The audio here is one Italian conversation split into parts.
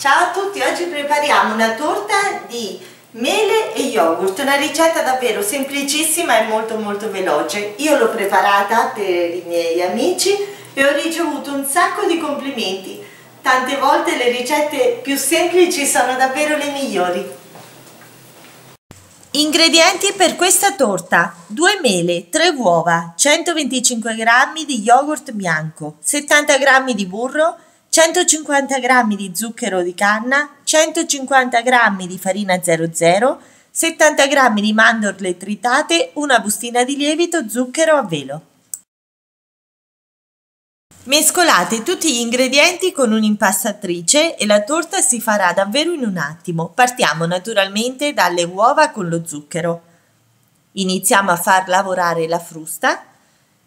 Ciao a tutti, oggi prepariamo una torta di mele e yogurt, una ricetta davvero semplicissima e molto veloce. Io l'ho preparata per i miei amici e ho ricevuto un sacco di complimenti. Tante volte le ricette più semplici sono davvero le migliori. Ingredienti per questa torta: 2 mele, 3 uova, 125 g di yogurt bianco, 70 g di burro, 150 g di zucchero di canna, 150 g di farina 00, 70 g di mandorle tritate, una bustina di lievito, zucchero a velo. Mescolate tutti gli ingredienti con un'impastatrice e la torta si farà davvero in un attimo. Partiamo naturalmente dalle uova con lo zucchero. Iniziamo a far lavorare la frusta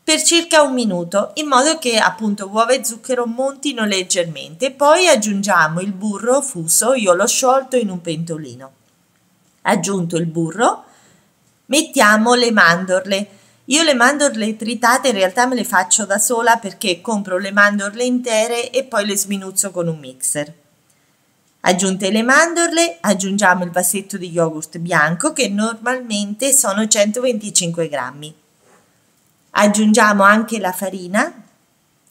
per circa un minuto, in modo che appunto uova e zucchero montino leggermente. Poi aggiungiamo il burro fuso, io l'ho sciolto in un pentolino. Aggiunto il burro, mettiamo le mandorle. Io le mandorle tritate in realtà me le faccio da sola, perché compro le mandorle intere e poi le sminuzzo con un mixer. Aggiunte le mandorle, aggiungiamo il vasetto di yogurt bianco, che normalmente sono 125 grammi. Aggiungiamo anche la farina.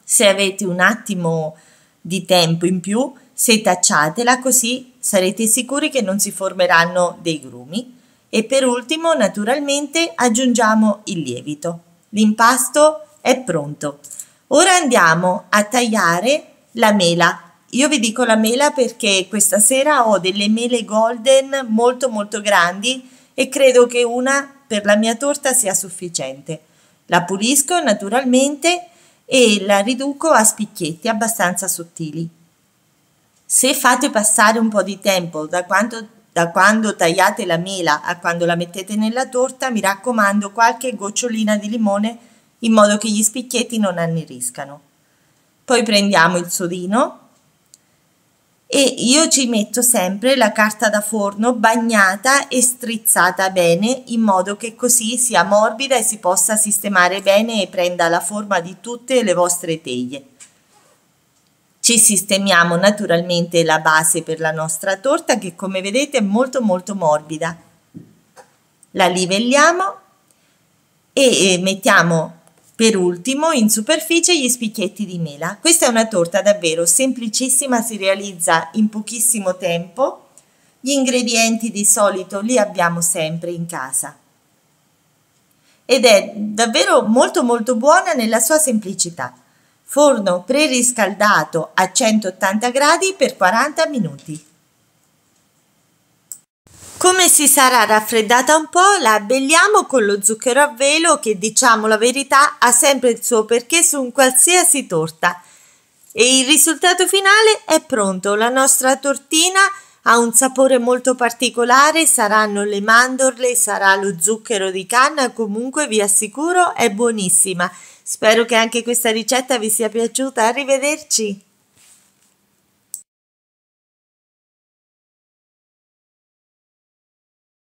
Se avete un attimo di tempo in più, setacciatela, così sarete sicuri che non si formeranno dei grumi. E per ultimo, naturalmente, aggiungiamo il lievito. L'impasto è pronto. Ora andiamo a tagliare la mela. Io vi dico la mela perché questa sera ho delle mele golden molto grandi e credo che una per la mia torta sia sufficiente. La pulisco naturalmente e la riduco a spicchietti abbastanza sottili. Se fate passare un po' di tempo da quando tagliate la mela a quando la mettete nella torta, mi raccomando qualche gocciolina di limone, in modo che gli spicchietti non anneriscano. Poi prendiamo il sodino e io ci metto sempre la carta da forno bagnata e strizzata bene, in modo che così sia morbida e si possa sistemare bene e prenda la forma di tutte le vostre teglie. Ci sistemiamo naturalmente la base per la nostra torta, che come vedete è molto morbida. La livelliamo e mettiamo per ultimo in superficie gli spicchietti di mela. Questa è una torta davvero semplicissima, si realizza in pochissimo tempo. Gli ingredienti di solito li abbiamo sempre in casa. Ed è davvero molto buona nella sua semplicità. Forno preriscaldato a 180 gradi per 40 minuti. Come si sarà raffreddata un po', la abbelliamo con lo zucchero a velo, che, diciamo la verità, ha sempre il suo perché su un qualsiasi torta. E il risultato finale è pronto. La nostra tortina ha un sapore molto particolare, saranno le mandorle, sarà lo zucchero di canna, comunque vi assicuro è buonissima. Spero che anche questa ricetta vi sia piaciuta, arrivederci!